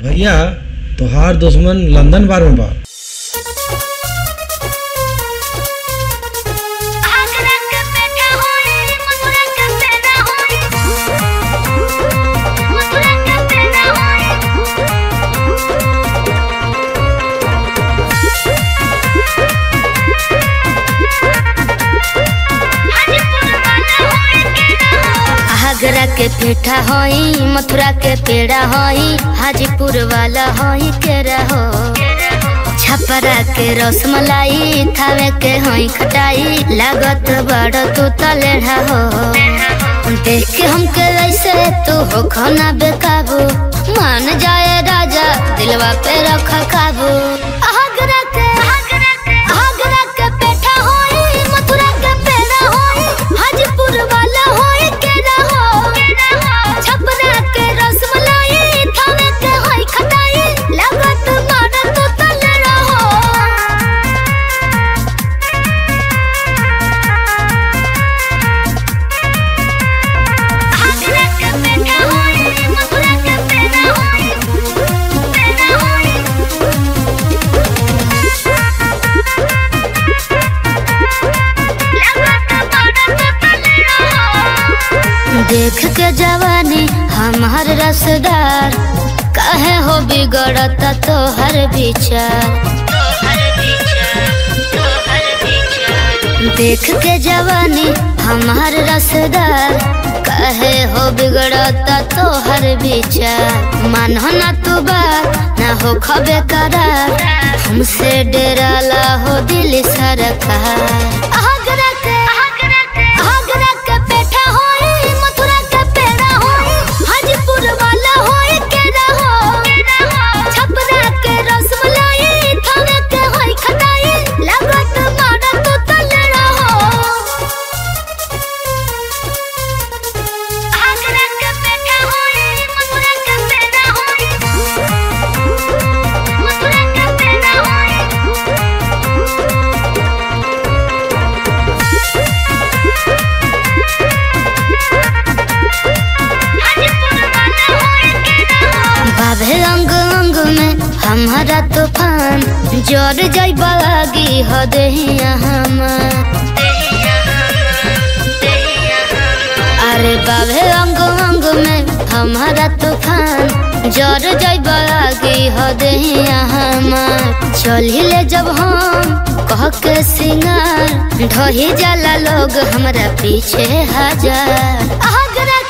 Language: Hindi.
भैया तोहार दुश्मन लंदन बार में बा। आगरा के पेठा होई, मथुरा के पेड़ा होई, हाजीपुर वाला होई केरा हो, छपरा के रसमलाई, थावे के होई खटाई, लागत बड़ा तू तलेढ़ा हो। देख के हमके वैसे तू हो खाना बेकाबू, मान जाए राजा दिलवा पे रखा काबू। आगरा के पेठा होई, मथुरा के पेड़ा होई, हाजीपुर वाला होई केरा हो, देख के जवानी हमार रसदार, कहे हो बिगड़ता तो हर विचार। देख के जवानी हमार रसदार, कहे हो बिगड़ता तो हर विचार। मानो ना तू बात ना हो खबे करार, हमसे डराला हो दिल सरकार। अंग अंग में हमारा तूफान, जोर जय बागी हो देहिया हम। अरे बाबे अंग अंग में हमारा तूफान, जोर जय बागी हो देहिया हम। चली ले जब हम कह के सिंगार, ढोही जाला लोग हमारा पीछे हजार।